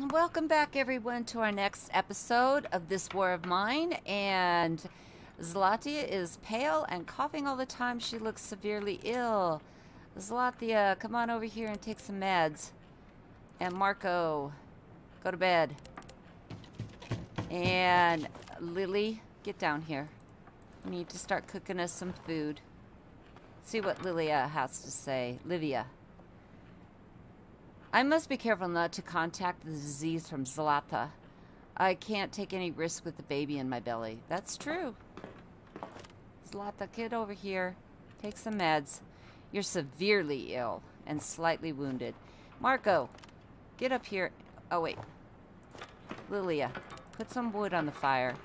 Welcome back, everyone, to our next episode of This War of Mine. And Zlata is pale and coughing all the time. She looks severely ill. Zlata, come on over here and take some meds. And Marco, go to bed. And Lily, get down here. We need to start cooking us some food. See what Lilia has to say. Livia. I must be careful not to contact the disease from Zlata. I can't take any risk with the baby in my belly. That's true. Zlata, get over here. Take some meds. You're severely ill and slightly wounded. Marco, get up here. Oh, wait. Lilia, put some wood on the fire.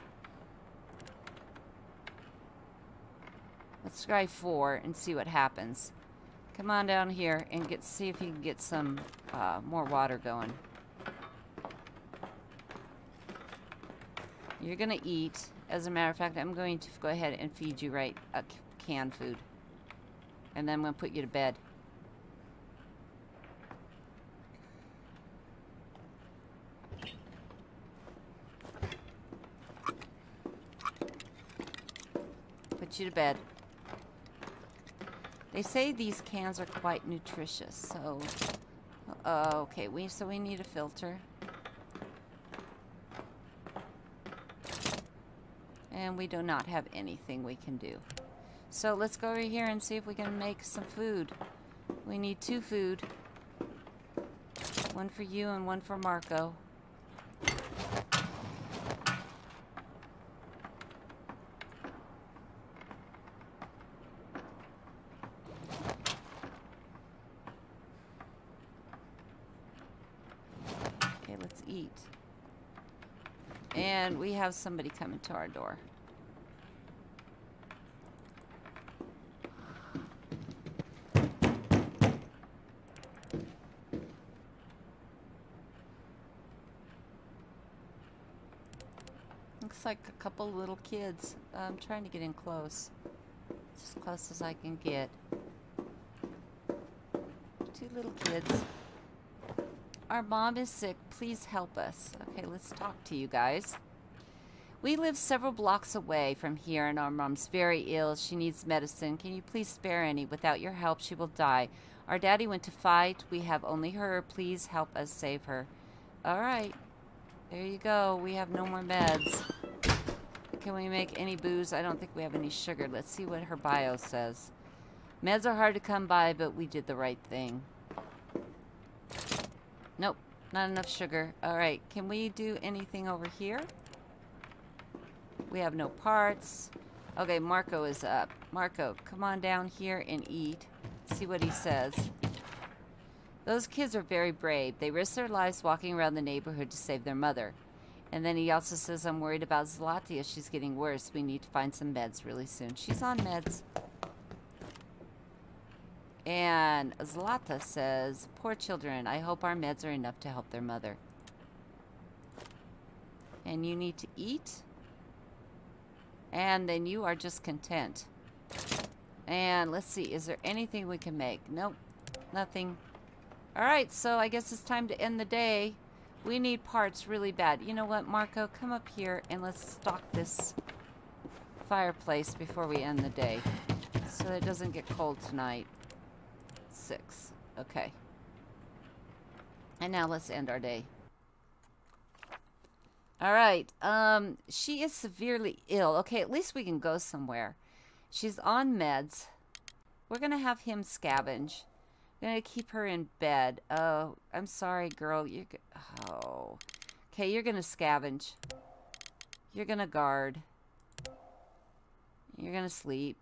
Let's try 4 and see what happens. Come on down here and see if you can get some more water going. You're gonna eat. As a matter of fact, I'm going to go ahead and feed you canned food. And then I'm gonna put you to bed. Put you to bed. They say these cans are quite nutritious, so okay. We need a filter, and we do not have anything we can do. So let's go over here and see if we can make some food. We need 2 food, one for you and one for Marco. Eat. And we have somebody coming to our door. Looks like a couple little kids. I'm trying to get in close. It's as close as I can get. 2 little kids. Our mom is sick. Please help us. Okay, let's talk to you guys. We live several blocks away from here, and our mom's very ill. She needs medicine. Can you please spare any? Without your help, she will die. Our daddy went to fight. We have only her. Please help us save her. All right. There you go. We have no more meds. Can we make any booze? I don't think we have any sugar. Let's see what her bio says. Meds are hard to come by, but we did the right thing. Nope, not enough sugar. All right, can we do anything over here? We have no parts. Okay, Marco is up. Marco, come on down here and eat. See what he says. Those kids are very brave. They risk their lives walking around the neighborhood to save their mother. And then he also says, I'm worried about Zlata. She's getting worse. We need to find some meds really soon. She's on meds. And Zlata says, poor children, I hope our meds are enough to help their mother. And you need to eat. And then you are just content. And let's see, is there anything we can make? Nope, nothing. All right, so I guess it's time to end the day. We need parts really bad. You know what, Marco, come up here and let's stock this fireplace before we end the day so that it doesn't get cold tonight. 6. Okay. And now let's end our day. All right. She is severely ill. Okay, at least we can go somewhere. She's on meds. We're going to have him scavenge. We're going to keep her in bed. Oh, I'm sorry, girl. Oh. Okay, you're going to scavenge. You're going to guard. You're going to sleep.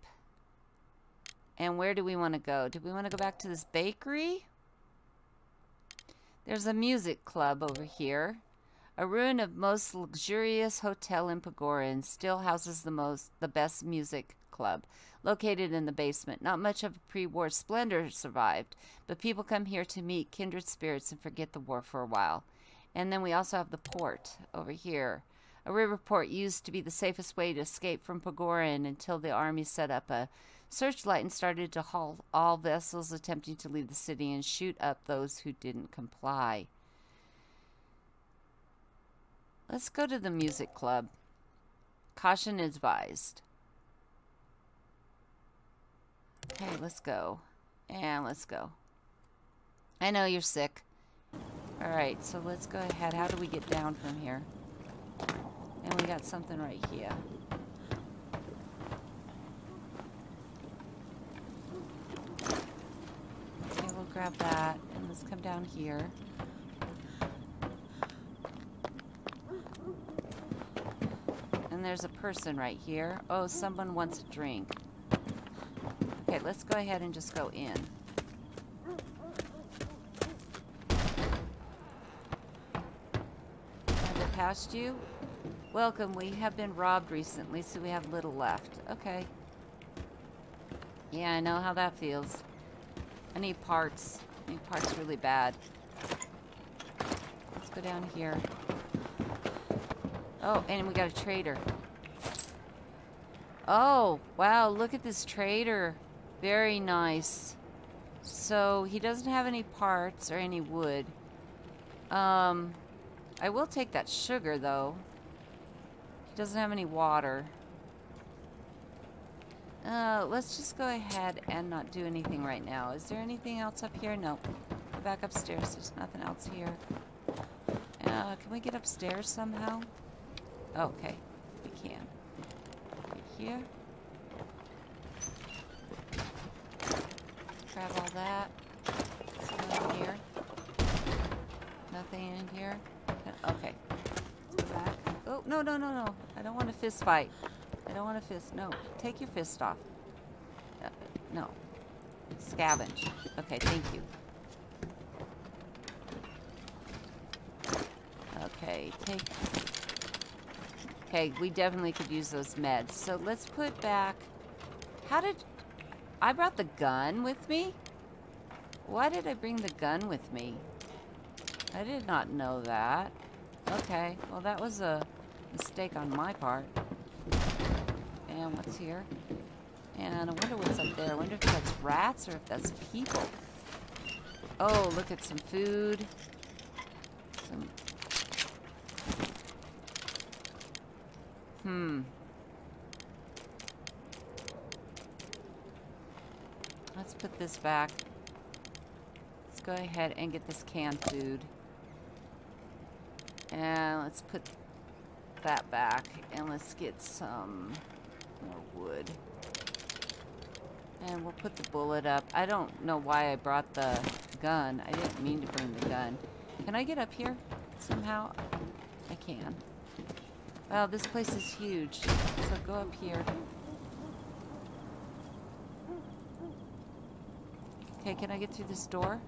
And where do we want to go? Do we want to go back to this bakery? There's a music club over here. A ruin of most luxurious hotel in Pagorin still houses the best music club, located in the basement. Not much of pre-war splendor survived, but people come here to meet kindred spirits and forget the war for a while. And then we also have the port over here. A river port used to be the safest way to escape from Pagorin until the army set up a searchlight and started to haul all vessels attempting to leave the city and shoot up those who didn't comply. Let's go to the music club. Caution advised. Okay, let's go. And let's go. I know you're sick. Alright, so let's go ahead. How do we get down from here? And we got something right here. Okay, we'll grab that. And let's come down here. And there's a person right here. Oh, someone wants a drink. Okay, let's go ahead and just go in. Have it passed you? Welcome, we have been robbed recently, so we have little left. Okay. Yeah, I know how that feels. I need parts. I need parts really bad. Let's go down here. Oh, and we got a trader. Oh, wow, look at this trader. Very nice. So he doesn't have any parts or any wood. I will take that sugar though. He doesn't have any water. Let's just go ahead and not do anything right now. Is there anything else up here? No. Go back upstairs. There's nothing else here. Can we get upstairs somehow? Oh, okay, we can. Right here. Grab all that. Nothing here. Nothing in here. Okay. Let's go back. Oh, no, no, no, no. I don't want a fist fight. I don't want a fist. No. Take your fist off. No. Scavenge. Okay, thank you. Okay, take... Okay, we definitely could use those meds. So let's put back... How did... I brought the gun with me? Why did I bring the gun with me? I did not know that. Okay, well that was a mistake on my part. And what's here? And I wonder what's up there. I wonder if that's rats or if that's people. Oh, look at some food. Some... Let's put this back. Let's go ahead and get this canned food. And let's put that back. And let's get some more wood. And we'll put the bullet up. I don't know why I brought the gun. I didn't mean to bring the gun. Can I get up here somehow? I can. Wow, this place is huge. So go up here. Okay, can I get through this door?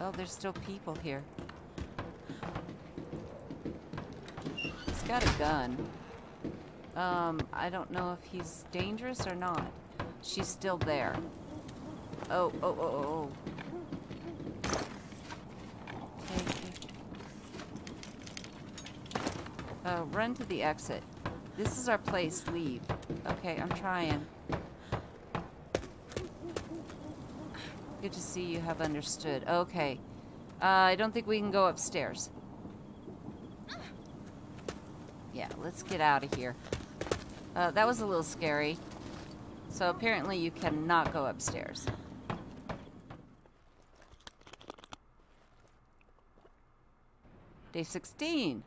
Oh, there's still people here. He's got a gun. I don't know if he's dangerous or not. She's still there. Oh, oh, oh, oh. Okay. Run to the exit. This is our place. Leave. Okay, I'm trying. Good to see you have understood. Okay. I don't think we can go upstairs. Yeah, let's get out of here. That was a little scary. So apparently you cannot go upstairs. Day 16.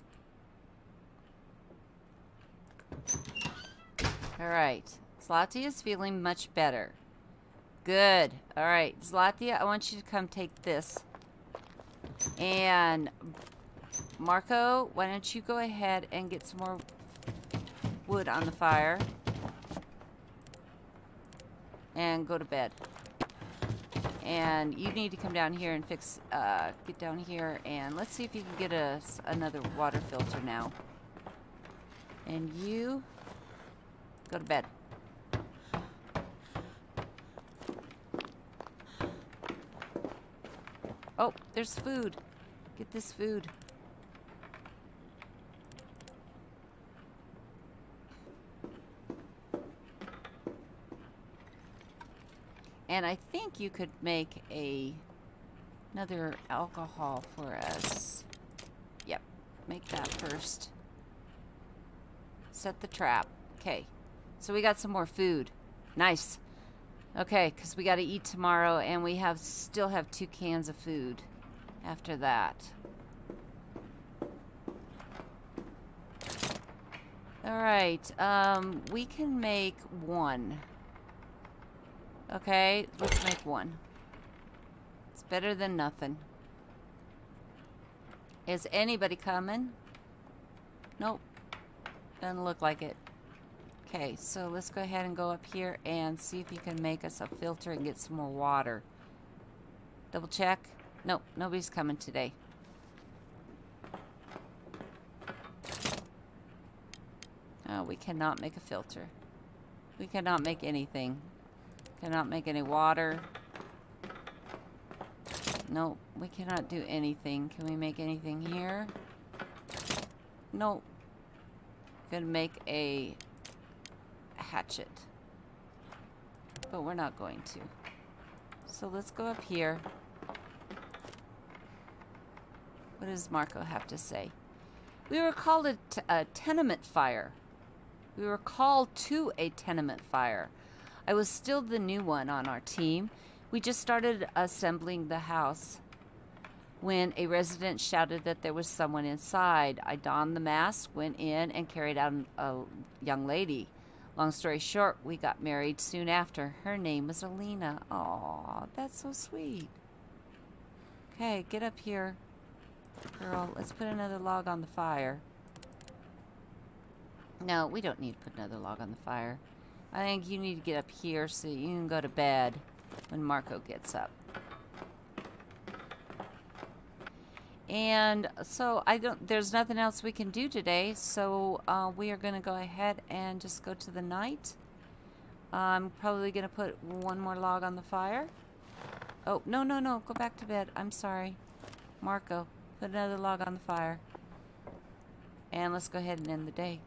Alright. Zlata is feeling much better. Good. All right, Zlata, I want you to come take this. And Marco, why don't you go ahead and get some more wood on the fire. And go to bed. And you need to come down here and fix, get down here. And let's see if you can get us another water filter now. And you go to bed. Oh, there's food. Get this food. And I think you could make another alcohol for us. Make that first. Set the trap. Okay. So we got some more food. Nice. Okay, because we got to eat tomorrow, and we have still have 2 cans of food after that. Alright, we can make 1. Okay, let's make 1. It's better than nothing. Is anybody coming? Nope. Doesn't look like it. Okay, so let's go ahead and go up here and see if you can make us a filter and get some more water. Double check. Nope, nobody's coming today. Oh, we cannot make a filter. We cannot make anything. Cannot make any water. Nope, we cannot do anything. Can we make anything here? Nope. Gonna make a hatchet, but we're not going to. So let's go up here. What does Marco have to say? We were called a tenement fire. We were called to a tenement fire. I was still the new one on our team. We just started assembling the house when a resident shouted that there was someone inside. I donned the mask, went in, and carried out a young lady. Long story short, we got married soon after. Her name was Alina. Aw, that's so sweet. Okay, get up here, girl. Let's put another log on the fire. No, we don't need to put another log on the fire. I think you need to get up here so you can go to bed when Marco gets up. And so there's nothing else we can do today, so we are going to go ahead and just go to the night. I'm probably going to put 1 more log on the fire. Oh, no, no, no, go back to bed. I'm sorry. Marco, put another log on the fire. And let's go ahead and end the day.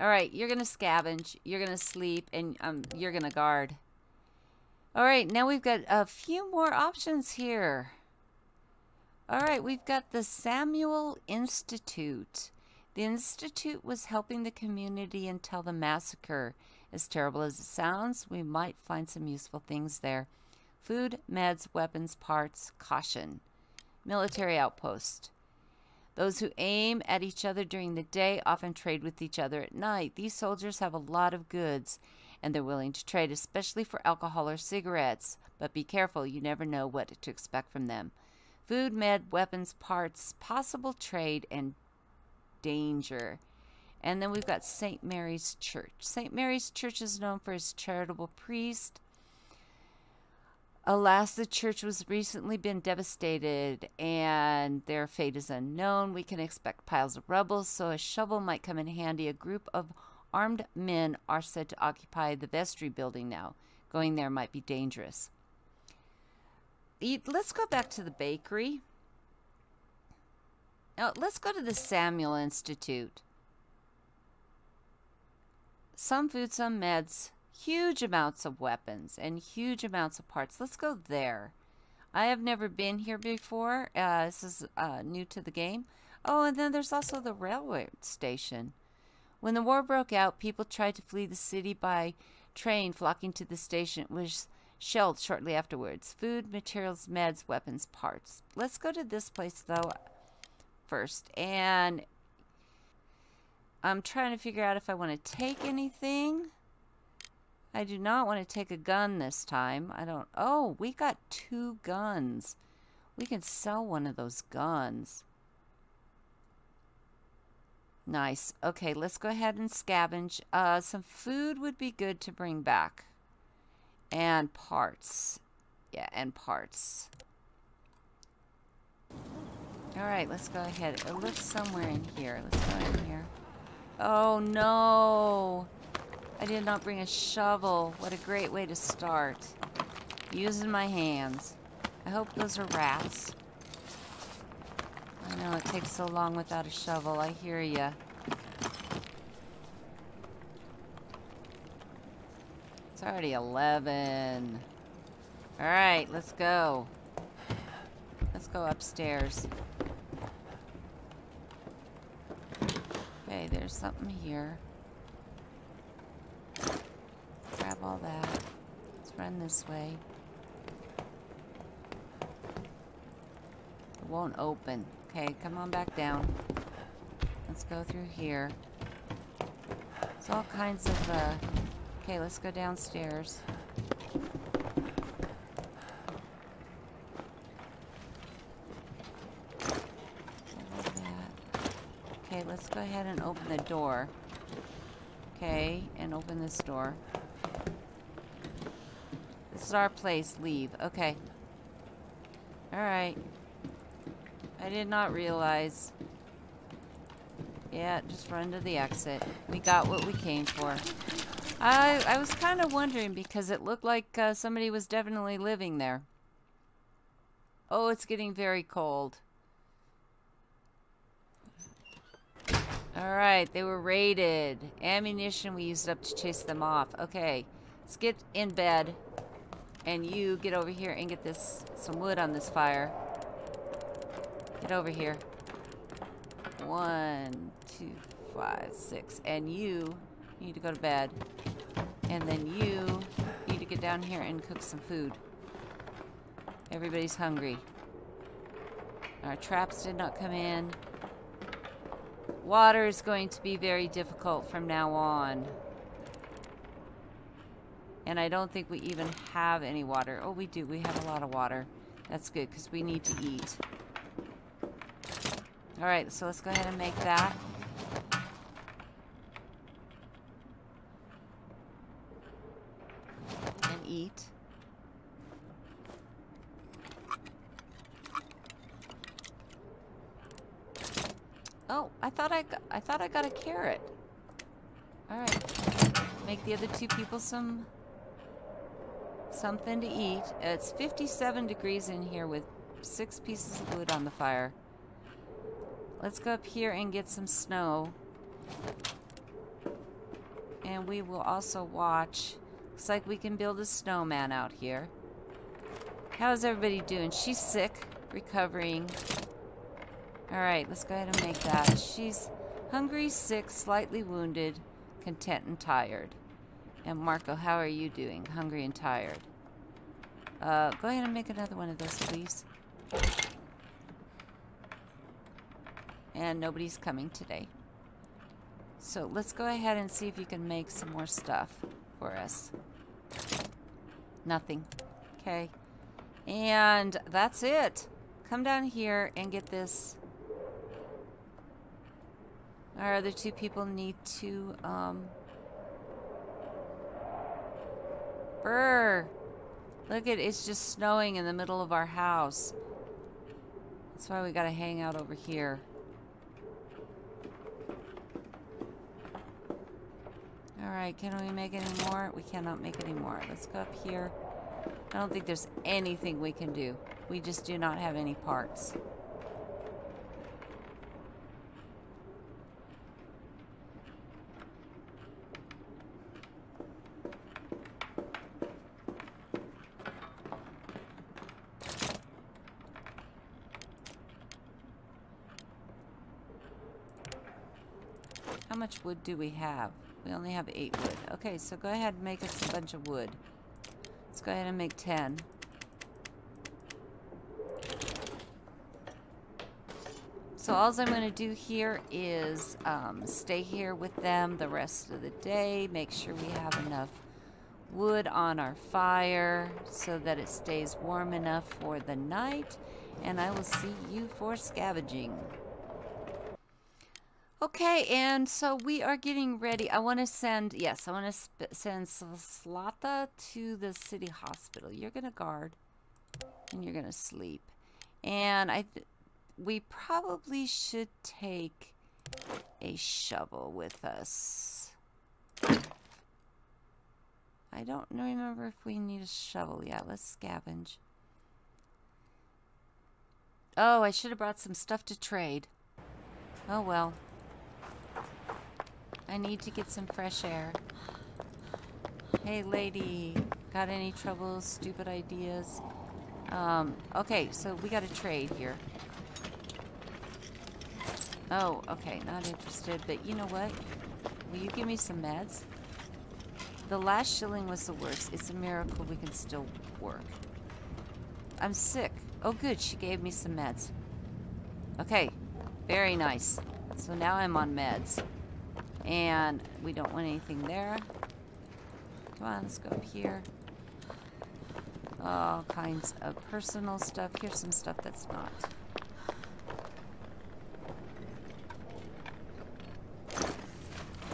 Alright, you're going to scavenge, you're going to sleep, and you're going to guard. Alright, now we've got a few more options here. Alright, we've got the Samuel Institute. The Institute was helping the community until the massacre. As terrible as it sounds, we might find some useful things there. Food, meds, weapons, parts, caution. Military outpost. Those who aim at each other during the day often trade with each other at night. These soldiers have a lot of goods, and they're willing to trade, especially for alcohol or cigarettes. But be careful, you never know what to expect from them. Food, med, weapons, parts, possible trade, and danger. And then we've got St. Mary's Church. St. Mary's Church is known for its charitable priest. Alas, the church was recently been devastated, and their fate is unknown. We can expect piles of rubble, so a shovel might come in handy. A group of armed men are said to occupy the vestry building now. Going there might be dangerous. Let's go back to the bakery. Now, let's go to the Samuel Institute. Some food, some meds, huge amounts of weapons, and huge amounts of parts. Let's go there. I have never been here before. This is new to the game. Oh, and then there's also the railway station. When the war broke out, people tried to flee the city by train, flocking to the station. It was shelled shortly afterwards. Food, materials, meds, weapons, parts. Let's go to this place, though, first. And I'm trying to figure out if I want to take anything. I do not want to take a gun this time. I don't... Oh, we got 2 guns. We can sell 1 of those guns. Nice. Okay, let's go ahead and scavenge. Some food would be good to bring back. And parts. Yeah, and parts. Alright, let's go ahead. It looks somewhere in here. Let's go in here. Oh, no! I did not bring a shovel. What a great way to start. Using my hands. I hope those are rats. I know it takes so long without a shovel. I hear ya. It's already 11. All right, let's go. Let's go upstairs. Okay, there's something here. Grab all that. Let's run this way. It won't open. Okay, come on back down. Let's go through here. There's all kinds of, okay, let's go downstairs. Let's go ahead and open the door. Okay, and open this door. This is our place. Leave. Okay. Alright. I did not realize. Yeah, just run to the exit. We got what we came for. I was kind of wondering because it looked like somebody was definitely living there. Oh, it's getting very cold. Alright, they were raided. Ammunition we used up to chase them off. Okay, let's get in bed. And you get over here and get this, some wood on this fire. Get over here. 1, 2, 5, 6. And you need to go to bed. And then you need to get down here and cook some food. Everybody's hungry. Our traps did not come in. Water is going to be very difficult from now on. And I don't think we even have any water. Oh, we do. We have a lot of water. That's good, because we need to eat. Alright, so let's go ahead and make that. And eat. Oh, I thought I got a carrot. All right, make the other two people something to eat. It's 57 degrees in here with 6 pieces of wood on the fire. Let's go up here and get some snow. And we will also watch. Looks like we can build a snowman out here. How is everybody doing? She's sick, recovering. Alright, let's go ahead and make that. She's hungry, sick, slightly wounded, content, and tired. And Marco, how are you doing? Hungry and tired. Go ahead and make another one of those, please. And nobody's coming today. So let's go ahead and see if you can make some more stuff for us. Nothing. Okay. And that's it. Come down here and get this. Our other two people need to, Brr! Look at, it's just snowing in the middle of our house. That's why we gotta hang out over here. Alright, can we make any more? We cannot make any more. Let's go up here. I don't think there's anything we can do. We just do not have any parts. How much wood do we have? We only have 8 wood. Okay, so go ahead and make us a bunch of wood. Let's go ahead and make 10. So all I'm going to do here is stay here with them the rest of the day. Make sure we have enough wood on our fire so that it stays warm enough for the night. And I will see you for scavenging. Okay, and so we are getting ready. I want to send, yes, I want to send Zlata to the city hospital. You're going to guard, and you're going to sleep. And we probably should take a shovel with us. I don't remember if we need a shovel yet. Let's scavenge. Oh, I should have brought some stuff to trade. Oh, well. I need to get some fresh air. Hey, lady. Got any trouble? Stupid ideas? Okay, so we got to trade here. Oh, okay, not interested, but you know what? Will you give me some meds? The last shilling was the worst. It's a miracle we can still work. I'm sick. Oh good, she gave me some meds. Okay, very nice. So now I'm on meds. And we don't want anything there. Come on, let's go up here. All kinds of personal stuff. Here's some stuff that's not.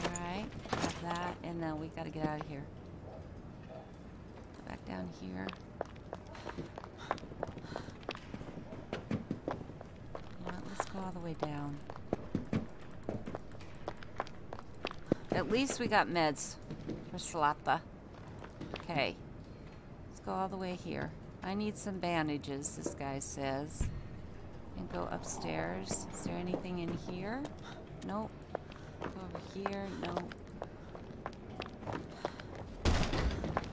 Alright, have that, and then we gotta get out of here. Go back down here. Alright, let's go all the way down. At least we got meds for Zlata. Okay. Let's go all the way here. I need some bandages, this guy says. And go upstairs. Is there anything in here? Nope. Go over here. Nope.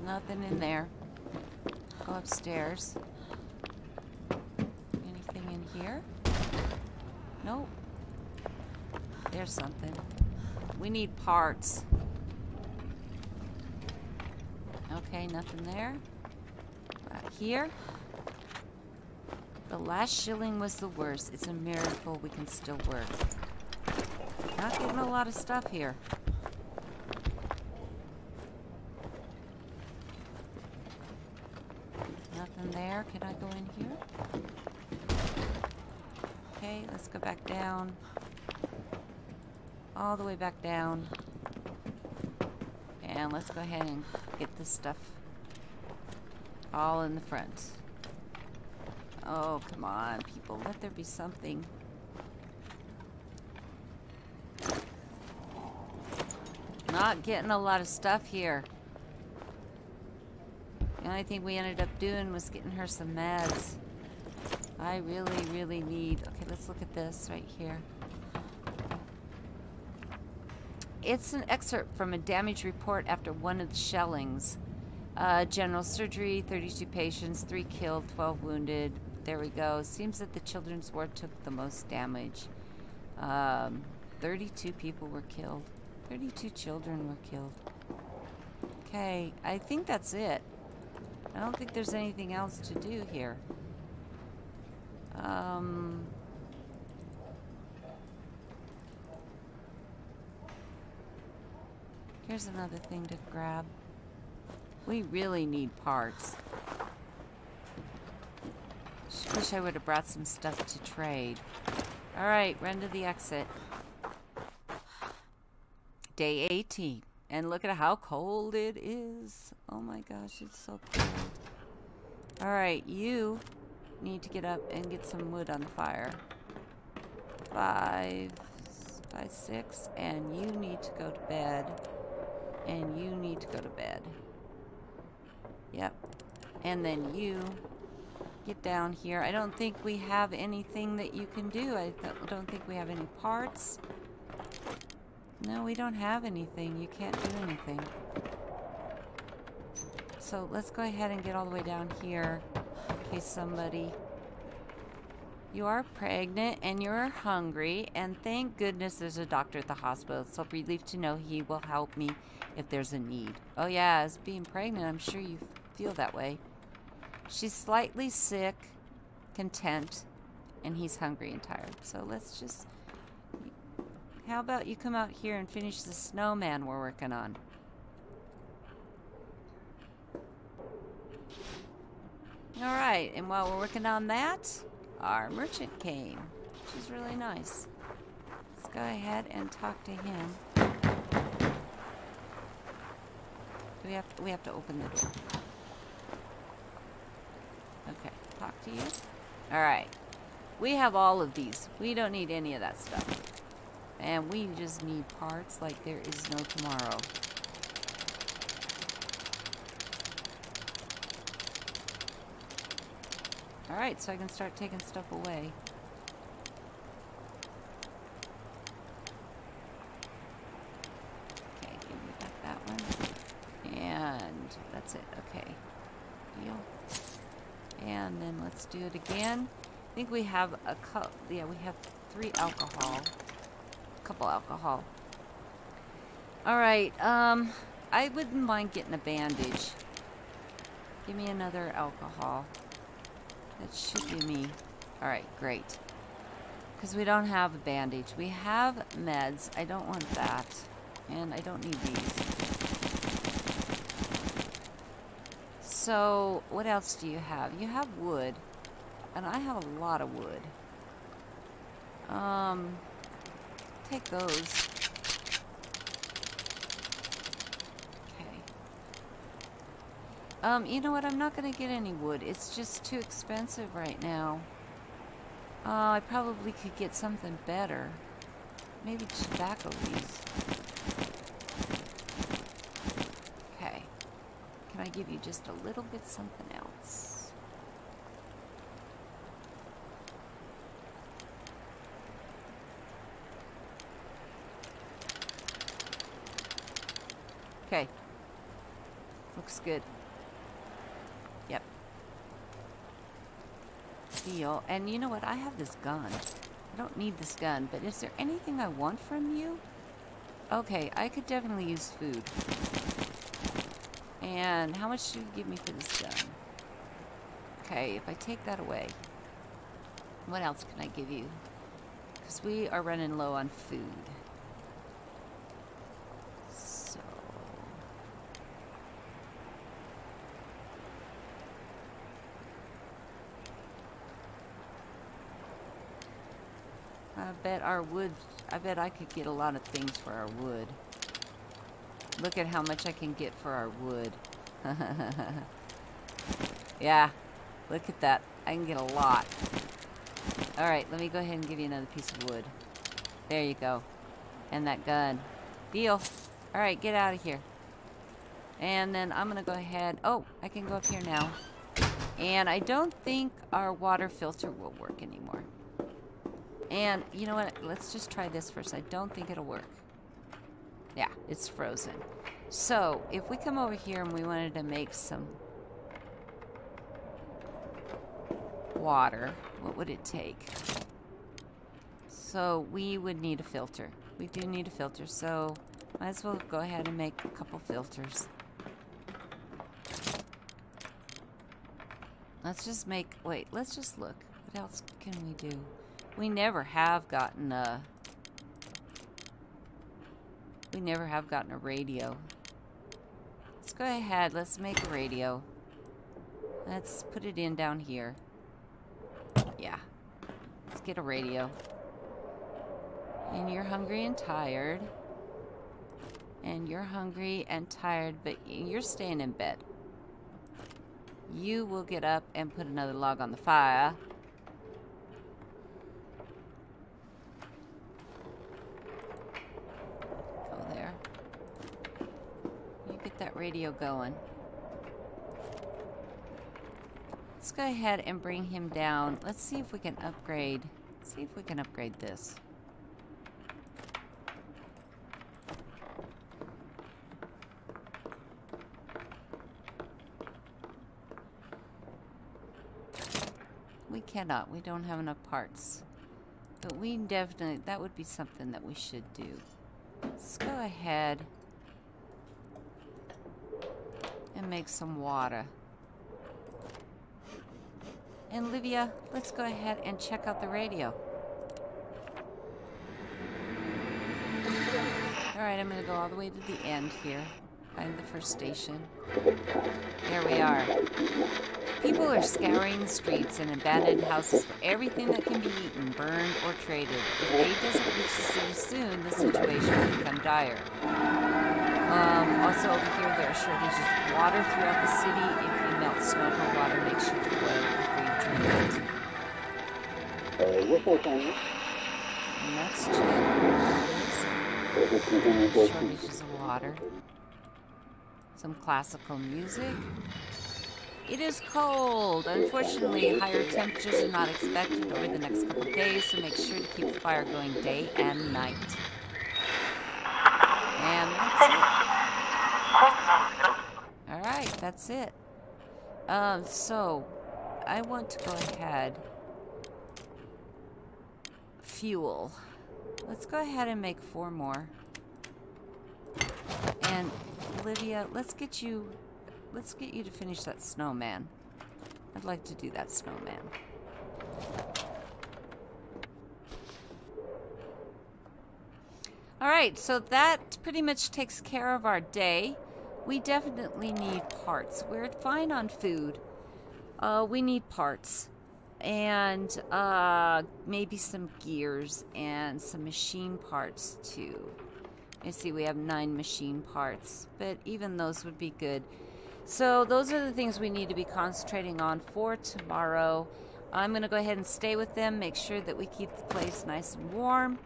Nothing in there. Go upstairs. Anything in here? Nope. There's something. We need parts. Okay, nothing there. Right here. The last shilling was the worst. It's a miracle we can still work. Not getting a lot of stuff here. Nothing there. Can I go in here? Okay, let's go back down. All the way back down. And let's go ahead and get this stuff all in the front. Oh, come on, people. Let there be something. Not getting a lot of stuff here. The only thing we ended up doing was getting her some meds. I really, really need... Okay, let's look at this right here. It's an excerpt from a damage report after one of the shellings. General surgery, 32 patients, 3 killed, 12 wounded. There we go. Seems that the Children's War took the most damage. 32 people were killed. 32 children were killed. Okay, I think that's it. I don't think there's anything else to do here. Here's another thing to grab. We really need parts. Just wish I would have brought some stuff to trade. Alright, run to the exit. Day 18. And look at how cold it is. Oh my gosh, it's so cold. Alright, you need to get up and get some wood on the fire. 5, 6, and you need to go to bed. And you need to go to bed. Yep. And then you get down here. I don't think we have anything that you can do. I don't think we have any parts. No, we don't have anything. You can't do anything. So let's go ahead and get all the way down here in case somebody... You are pregnant and you're hungry, and thank goodness there's a doctor at the hospital. So relieved to know he will help me if there's a need. Oh yeah, as being pregnant, I'm sure you feel that way. She's slightly sick, content, and he's hungry and tired. So let's just... How about you come out here and finish the snowman we're working on? Alright, and while we're working on that... Our merchant came, which is really nice. Let's go ahead and talk to him. We have to open the door. Okay, talk to you. All right, we have all of these. We don't need any of that stuff. And we just need parts like there is no tomorrow. Alright, so I can start taking stuff away. Okay, give me back that one. And that's it. Okay. Deal. And then let's do it again. I think we have a cup. Yeah, we have 3 alcohol. couple alcohol. Alright, I wouldn't mind getting a bandage. Give me another alcohol. That should be me. Alright, great. Because we don't have a bandage. We have meds. I don't want that. And I don't need these. So, what else do you have? You have wood. And I have a lot of wood. Take those. Okay. You know what? I'm not going to get any wood. It's just too expensive right now. I probably could get something better. Maybe tobacco leaves. Okay. Can I give you just a little bit something else? Okay. Looks good. Yep. Deal. And you know what? I have this gun. I don't need this gun, but is there anything I want from you? Okay, I could definitely use food. And how much do you give me for this gun? Okay, if I take that away, what else can I give you? Because we are running low on food. Bet our wood, I bet I could get a lot of things for our wood. Look at how much I can get for our wood. Yeah, look at that. I can get a lot. Alright, let me go ahead and give you another piece of wood. There you go. And that gun. Deal. Alright, get out of here. And then I'm going to go ahead. Oh, I can go up here now. And I don't think our water filter will work anymore. And, you know what, let's just try this first. I don't think it'll work. Yeah, it's frozen. So, if we come over here and we wanted to make some water, what would it take? So, we would need a filter. We do need a filter, so might as well go ahead and make a couple filters. Let's just make, wait, let's just look. What else can we do? We never have gotten a... We never have gotten a radio. Let's go ahead. Let's make a radio. Let's put it in down here. Yeah. Let's get a radio. And you're hungry and tired. And you're hungry and tired, but you're staying in bed. You will get up and put another log on the fire. Radio going. Let's go ahead and bring him down. Let's see if we can upgrade. Let's see if we can upgrade this. We cannot. We don't have enough parts. But we definitely, that would be something that we should do. Let's go ahead and make some water. And Livia, let's go ahead and check out the radio. Alright, I'm going to go all the way to the end here. Find the first station. There we are. People are scouring the streets and abandoned houses for everything that can be eaten, burned, or traded. If aid doesn't reach the city soon, the situation will become dire. Also over here there are shortages of water throughout the city. If you melt snow for water, make sure to boil it before you drink it. And that's check. Shortages of water. Some classical music. It is cold. Unfortunately, higher temperatures are not expected over the next couple of days, so make sure to keep the fire going day and night. And that's it. Alright, that's it. So, I want to go ahead. Fuel. Let's go ahead and make 4 more. And Livia, let's get you to finish that snowman. I'd like to do that snowman. All right, so that pretty much takes care of our day. We definitely need parts. We're fine on food. We need parts. And maybe some gears and some machine parts too. You see, we have 9 machine parts, but even those would be good. So those are the things we need to be concentrating on for tomorrow. I'm gonna go ahead and stay with them, make sure that we keep the place nice and warm,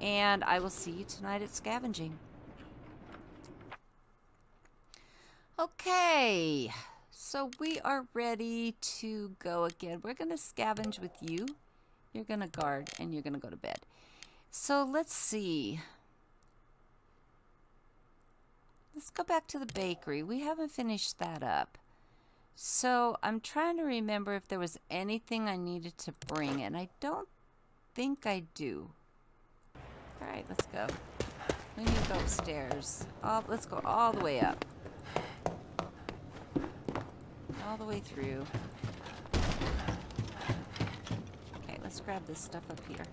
and I will see you tonight at scavenging. Okay, so we are ready to go again. We're gonna scavenge with you. You're gonna guard and you're gonna go to bed. So let's see. Let's go back to the bakery. We haven't finished that up. So I'm trying to remember if there was anything I needed to bring, and I don't think I do. All right, let's go. We need to go upstairs. Let's go all the way up. All the way through. Okay, let's grab this stuff up here.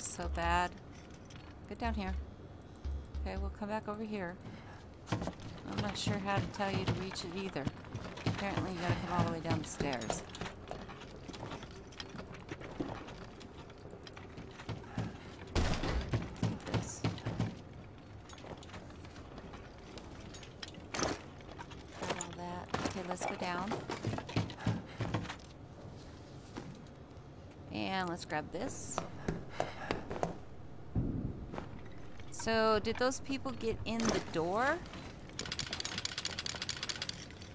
So bad. Get down here. Okay, we'll come back over here. I'm not sure how to tell you to reach it either. Apparently you gotta come all the way down the stairs. This. Got all that. Okay, let's go down. And let's grab this. So, did those people get in the door?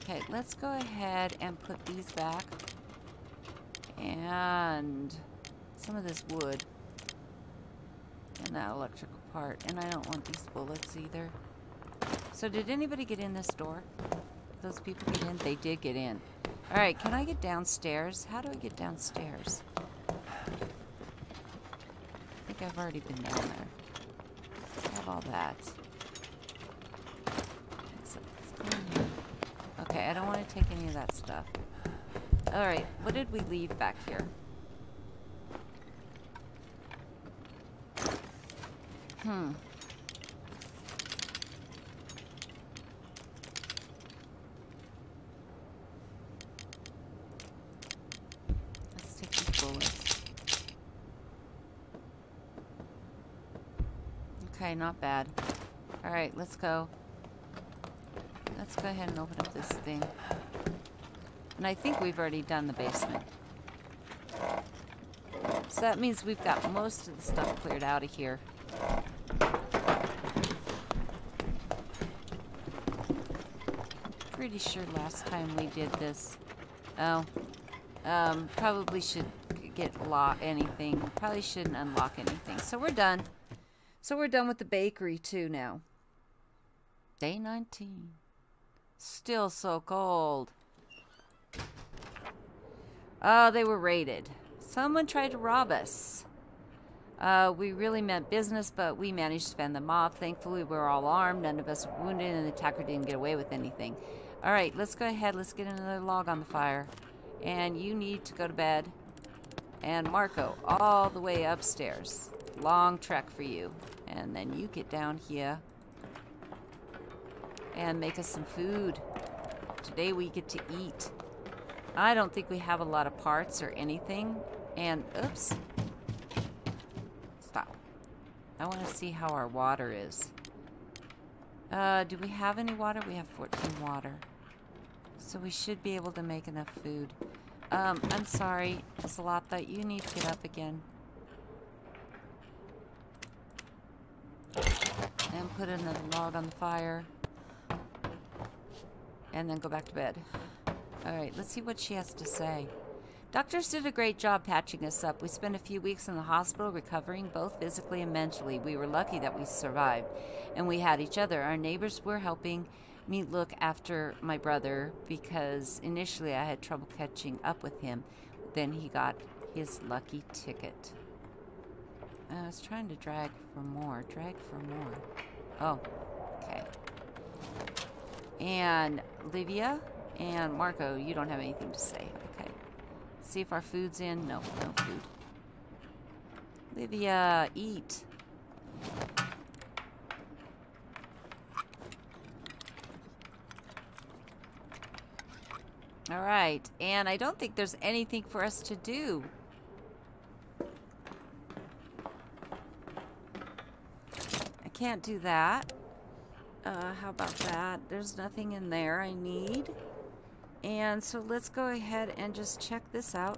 Okay, let's go ahead and put these back. And some of this wood. And that electrical part. And I don't want these bullets either. So, did anybody get in this door? Did those people get in? They did get in. Alright, can I get downstairs? How do I get downstairs? I think I've already been down there. All that. Okay, I don't want to take any of that stuff. Alright, what did we leave back here? Let's take these bullets. Okay, not bad. Alright, let's go. Let's go ahead and open up this thing. And I think we've already done the basement. So that means we've got most of the stuff cleared out of here. I'm pretty sure last time we did this. Oh. Probably should get anything. Probably shouldn't unlock anything. So we're done. So we're done with the bakery too now. Day 19. Still so cold. Oh, they were raided. Someone tried to rob us. We really meant business, but we managed to fend them off. Thankfully, we were all armed. None of us were wounded, and the attacker didn't get away with anything. All right, let's go ahead. Let's get another log on the fire. And you need to go to bed. And Marco, all the way upstairs. Long trek for you. And then you get down here and make us some food. Today we get to eat. I don't think we have a lot of parts or anything. And, oops. Stop. I want to see how our water is. Do we have any water? We have 14 water. So we should be able to make enough food. I'm sorry, Zlata, you need to get up again. And put another log on the fire. And then go back to bed. Alright, let's see what she has to say. Doctors did a great job patching us up. We spent a few weeks in the hospital recovering, both physically and mentally. We were lucky that we survived, and we had each other. Our neighbors were helping me look after my brother because initially I had trouble catching up with him. Then he got his lucky ticket. I was trying to drag for more. Oh, okay. And Livia and Marco, you don't have anything to say. Okay. See if our food's in. No, no food. Livia, eat. All right. And I don't think there's anything for us to do. I can't do that. How about that? There's nothing in there I need. And so let's go ahead and just check this out.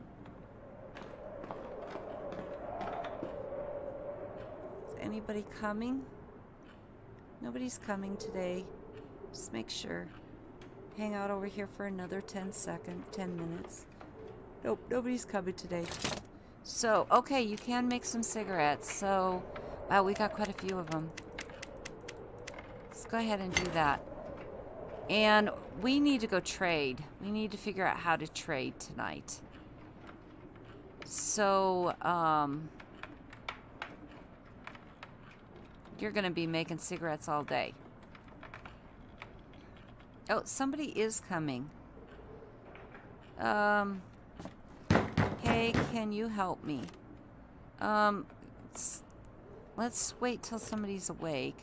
Is anybody coming? Nobody's coming today. Just make sure. Hang out over here for another 10 minutes. Nope, nobody's coming today. So, okay, you can make some cigarettes. So, wow, we got quite a few of them. Let's go ahead and do that. And we need to go trade. We need to figure out how to trade tonight. So, you're going to be making cigarettes all day. Oh, somebody is coming. Hey, can you help me? Let's wait till somebody's awake.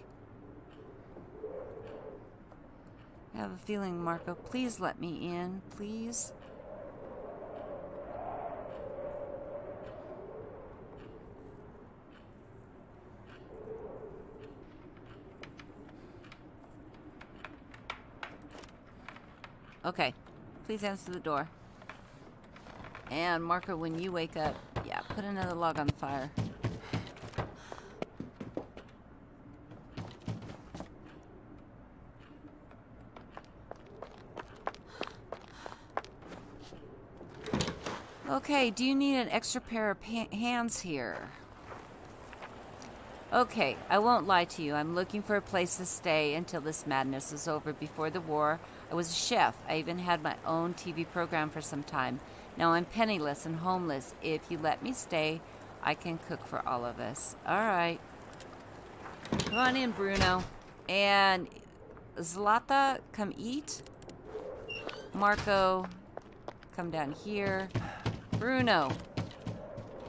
I have a feeling, Marco. Please let me in, please. Okay, please answer the door. And Marco, when you wake up, yeah, put another log on the fire. Okay, do you need an extra pair of hands here? Okay, I won't lie to you. I'm looking for a place to stay until this madness is over. Before the war, I was a chef. I even had my own TV program for some time. Now I'm penniless and homeless. If you let me stay, I can cook for all of us. All right. Come on in, Bruno. And Zlata, come eat. Marco, come down here. Bruno,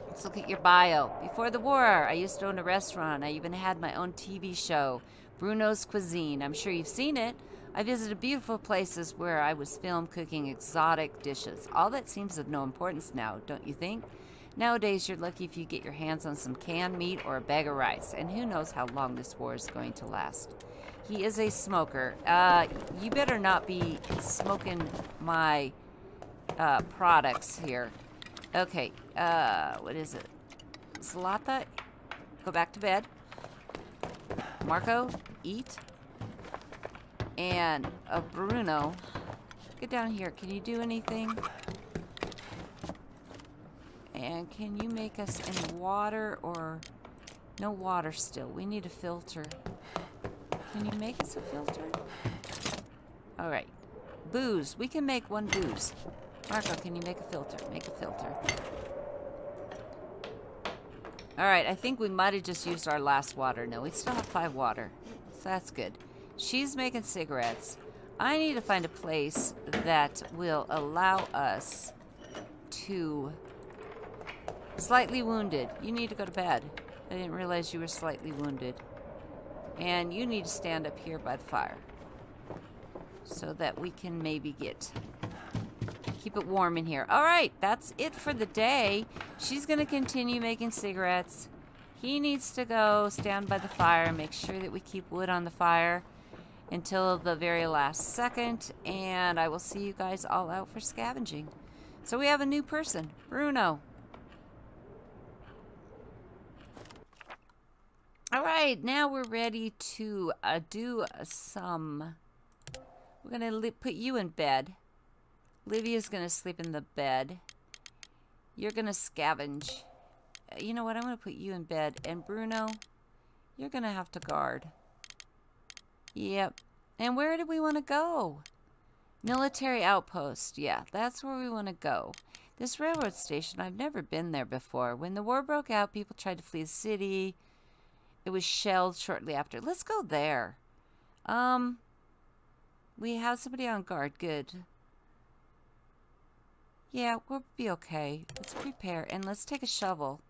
let's look at your bio. Before the war, I used to own a restaurant. I even had my own TV show, Bruno's Cuisine. I'm sure you've seen it. I visited beautiful places where I was filmed cooking exotic dishes. All that seems of no importance now, don't you think? Nowadays, you're lucky if you get your hands on some canned meat or a bag of rice, and who knows how long this war is going to last. He is a smoker. You better not be smoking my products here. Okay, what is it? Zlata, go back to bed. Marco, eat. And Bruno, get down here. Can you do anything? And can you make us any water or... No water still. We need a filter. Can you make us a filter? Alright. Booze. We can make one booze. Marco, can you make a filter? Make a filter. Alright, I think we might have just used our last water. No, we still have 5 water. So that's good. She's making cigarettes. I need to find a place that will allow us to... Slightly wounded. You need to go to bed. I didn't realize you were slightly wounded. And you need to stand up here by the fire. So that we can maybe get... Keep it warm in here. All right, that's it for the day. She's going to continue making cigarettes. He needs to go stand by the fire, make sure that we keep wood on the fire until the very last second, and I will see you guys all out for scavenging. So we have a new person, Bruno. All right, now we're ready to do some... We're going to put you in bed. Livia's going to sleep in the bed. You're going to scavenge. You know what? I'm going to put you in bed. And Bruno, you're going to have to guard. Yep. And where do we want to go? Military outpost. Yeah, that's where we want to go. This railroad station, I've never been there before. When the war broke out, people tried to flee the city. It was shelled shortly after. Let's go there. We have somebody on guard. Good. Yeah, we'll be okay. Let's prepare. And let's take a shovel.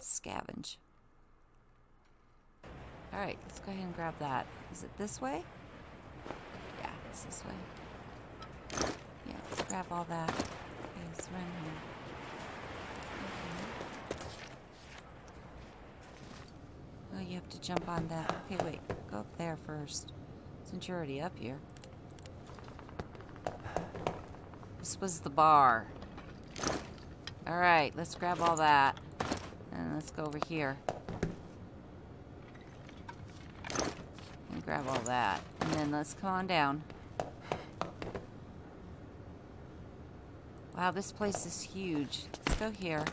Scavenge. Alright, let's go ahead and grab that. Is it this way? Yeah, it's this way. Yeah, let's grab all that. Okay, let's run here. Okay. Oh, you have to jump on that. Okay, wait. Go up there first. Since you're already up here. This was the bar. Alright, let's grab all that. And let's go over here. And grab all that. And then let's come on down. Wow, this place is huge. Let's go here.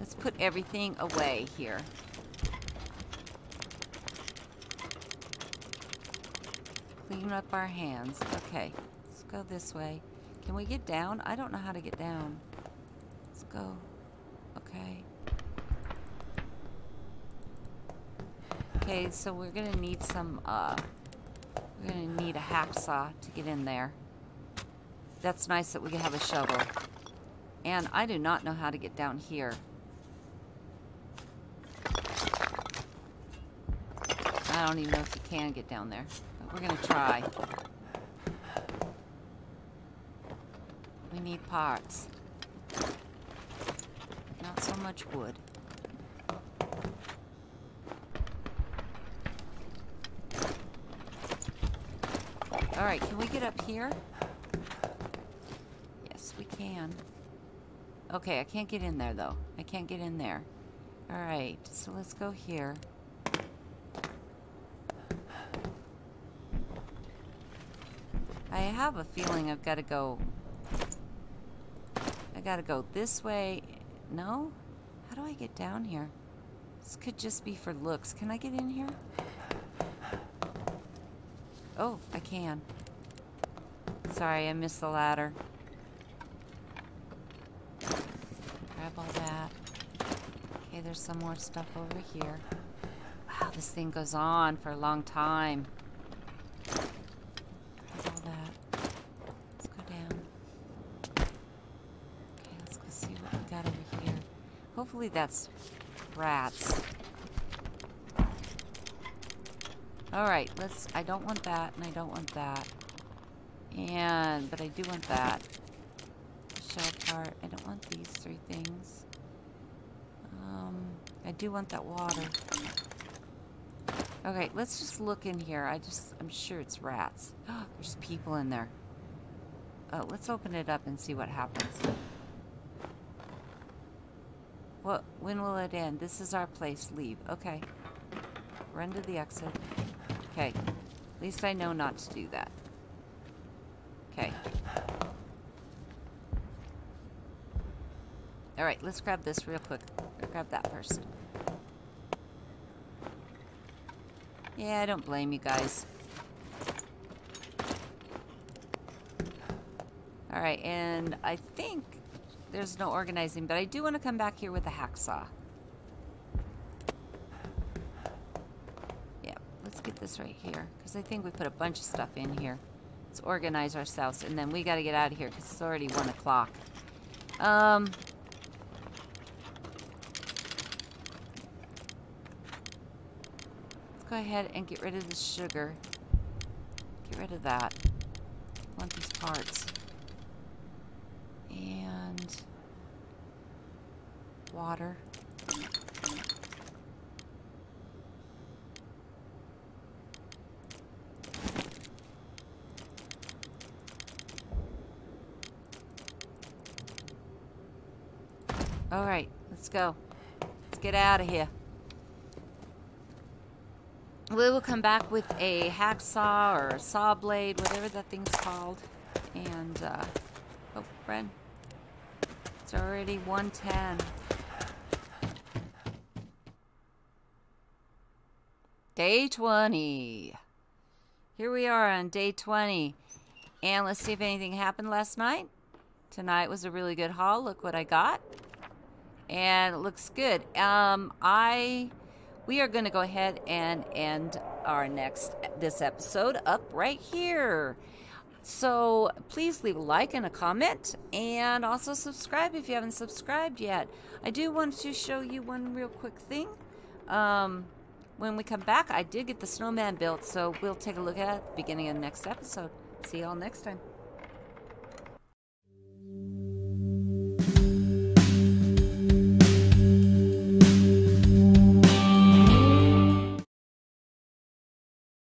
Let's put everything away here. Clean up our hands. Okay, let's go this way. Can we get down? I don't know how to get down. Let's go. Okay. Okay, so we're gonna need some, we're gonna need a hacksaw to get in there. That's nice that we have a shovel. And I do not know how to get down here. I don't even know if you can get down there. We're gonna try. We need parts. Not so much wood. Alright, can we get up here? Yes, we can. Okay, I can't get in there though. I can't get in there. Alright, so let's go here. I have a feeling I've got to go... I got to go this way. No? How do I get down here? This could just be for looks. Can I get in here? Oh, I can. Sorry, I missed the ladder. Grab all that. Okay, there's some more stuff over here. Wow, this thing goes on for a long time. Hopefully that's rats. Alright, let's... I don't want that, and I don't want that. And... but I do want that. Shell part. I don't want these three things. I do want that water. Okay, let's just look in here. I'm sure it's rats. There's people in there. Let's open it up and see what happens. What? When will it end? This is our place. Leave. Okay. Run to the exit. Okay. At least I know not to do that. Okay. Alright, let's grab this real quick. Grab that first. Yeah, I don't blame you guys. Alright, and I think... there's no organizing, but I do want to come back here with a hacksaw. Yeah, let's get this right here, because I think we put a bunch of stuff in here. Let's organize ourselves, and then we got to get out of here, because it's already 1 o'clock. Let's go ahead and get rid of the sugar. Get rid of that. I want these parts. And water. All right, let's go. Let's get out of here. We will come back with a hacksaw or a saw blade, whatever that thing's called. and oh, bread. It's already 1:10. Day 20. Here we are on day 20. And let's see if anything happened last night. Tonight was a really good haul. Look what I got. And it looks good. We are going to go ahead and end our this episode up right here. So please leave a like and a comment, and also subscribe if you haven't subscribed yet. I do want to show you one real quick thing. When we come back, I did get the snowman built, so we'll take a look at it at the beginning of the next episode. See you all next time.